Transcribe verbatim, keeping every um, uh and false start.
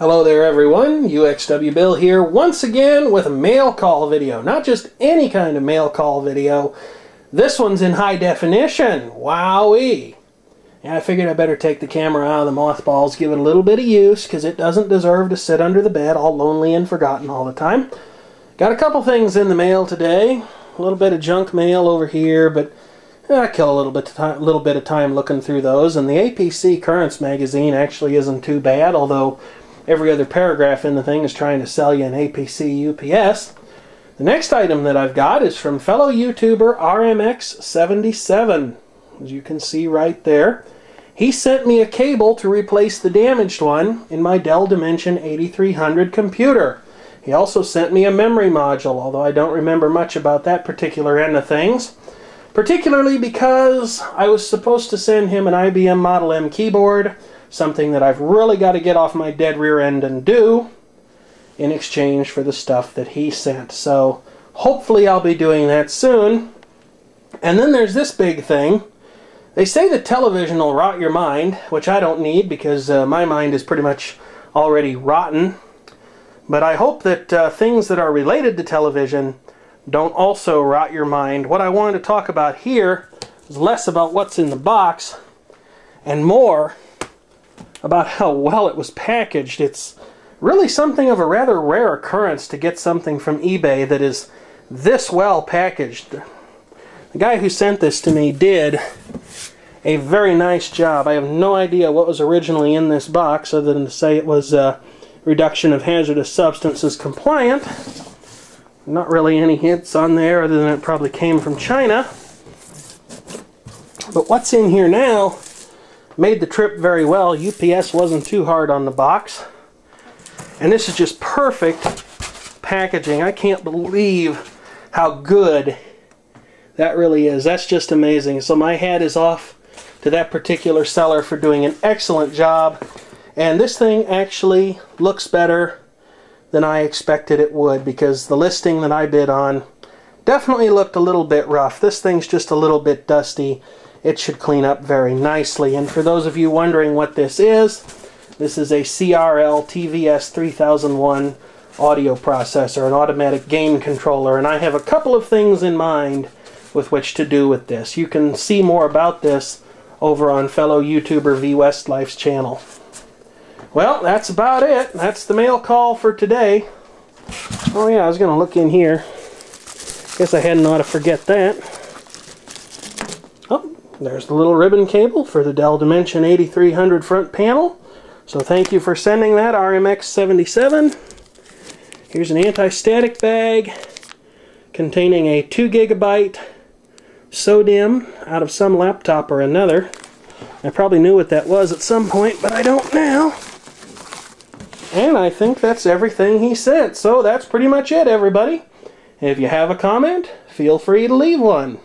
Hello there everyone, U X W Bill here once again with a mail call video. Not just any kind of mail call video. This one's in high definition. Wowee. And I figured I better take the camera out of the mothballs, give it a little bit of use, because it doesn't deserve to sit under the bed all lonely and forgotten all the time. Got a couple things in the mail today. A little bit of junk mail over here, but I kill a little bit, a little bit of time looking through those. And the A P C Currents magazine actually isn't too bad, although every other paragraph in the thing is trying to sell you an A P C U P S. The next item that I've got is from fellow YouTuber R M X seventy-seven. As you can see right there. He sent me a cable to replace the damaged one in my Dell Dimension eighty-three hundred computer. He also sent me a memory module, although I don't remember much about that particular end of things. Particularly because I was supposed to send him an I B M Model M keyboard, something that I've really got to get off my dead rear end and do in exchange for the stuff that he sent. So hopefully I'll be doing that soon. And then there's this big thing. They say the television will rot your mind, which I don't need because uh, my mind is pretty much already rotten. But I hope that uh, things that are related to television don't also rot your mind. What I wanted to talk about here is less about what's in the box and more about how well it was packaged. It's really something of a rather rare occurrence to get something from eBay that is this well packaged. The guy who sent this to me did a very nice job. I have no idea what was originally in this box other than to say it was uh, reduction of hazardous substances compliant. Not really any hints on there other than it probably came from China. But what's in here now made the trip very well. U P S wasn't too hard on the box. And this is just perfect packaging. I can't believe how good that really is. That's just amazing. So my hat is off to that particular seller for doing an excellent job. And this thing actually looks better than I expected it would, because the listing that I bid on definitely looked a little bit rough. This thing's just a little bit dusty. It should clean up very nicely. And for those of you wondering what this is, this is a C R L T V S three thousand one audio processor, an automatic gain controller, and I have a couple of things in mind with which to do with this. You can see more about this over on fellow YouTuber V Westlife's channel. Well, that's about it. That's the mail call for today. Oh yeah, I was gonna look in here. Guess I hadn't ought to forget that. Oh, there's the little ribbon cable for the Dell Dimension eighty-three hundred front panel. So thank you for sending that, R M X seventy-seven. Here's an anti-static bag containing a two gigabyte SODIMM out of some laptop or another. I probably knew what that was at some point, but I don't now. And I think that's everything he sent. So that's pretty much it, everybody. If you have a comment, feel free to leave one.